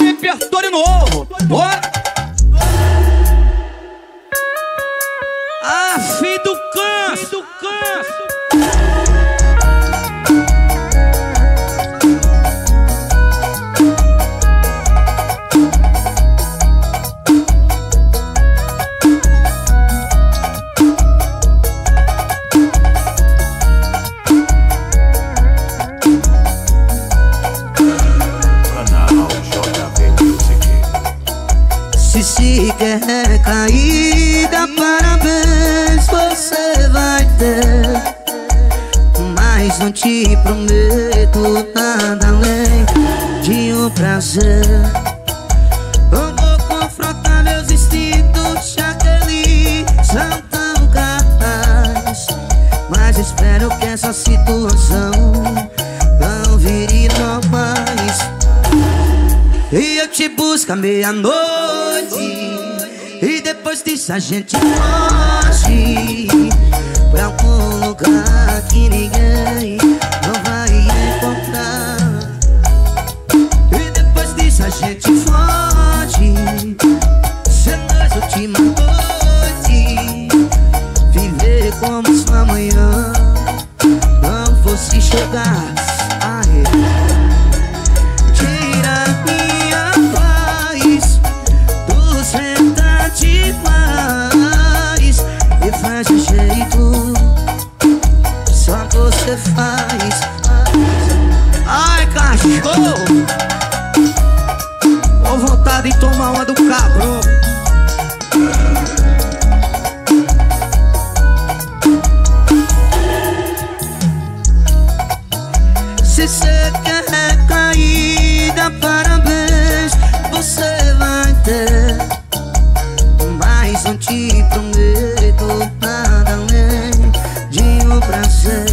Repertório novo. Bora! Ah, filho do canso. Se quer caída, parabéns, você vai ter. Mas não te prometo nada além de um prazer. Eu vou confrontar meus instintos, já que eles são tão capazes. Mas espero que essa situação não vire normais. E eu te busco à meia-noite, e depois disso a gente foge pra algum lugar que ninguém não vai encontrar. E depois disso a gente foge, ser nós última noite, viver como se amanhã não fosse chegar. Faz. Ai, cachorro, com vontade de tomar uma do cabrão. Se você quer caída, parabéns, você vai ter. Mas não te prometo nada além de um prazer.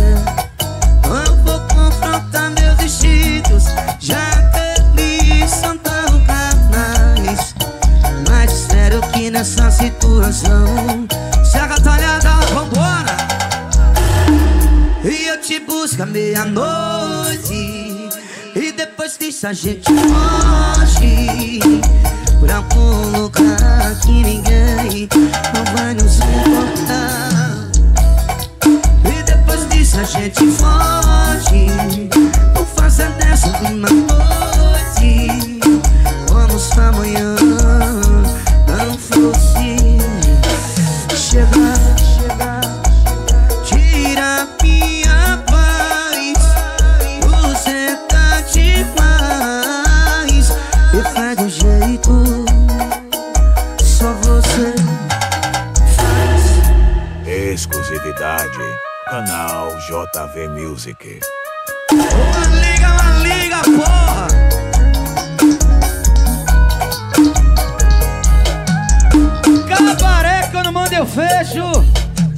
Nessa situação, se agatalhada, vambora. E eu te busco à meia-noite, e depois disso a gente foge pra algum lugar que ninguém não vai nos importar. E depois disso a gente foge, não faça dessa uma noite, vamos pra amanhã não fosse chegar. Tira minha paz, você tá demais, e faz do jeito só você faz. Exclusividade, canal JV Music. Uma liga, porra. Cabaré, quando manda eu fecho,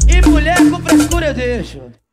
e mulher com frescura eu deixo.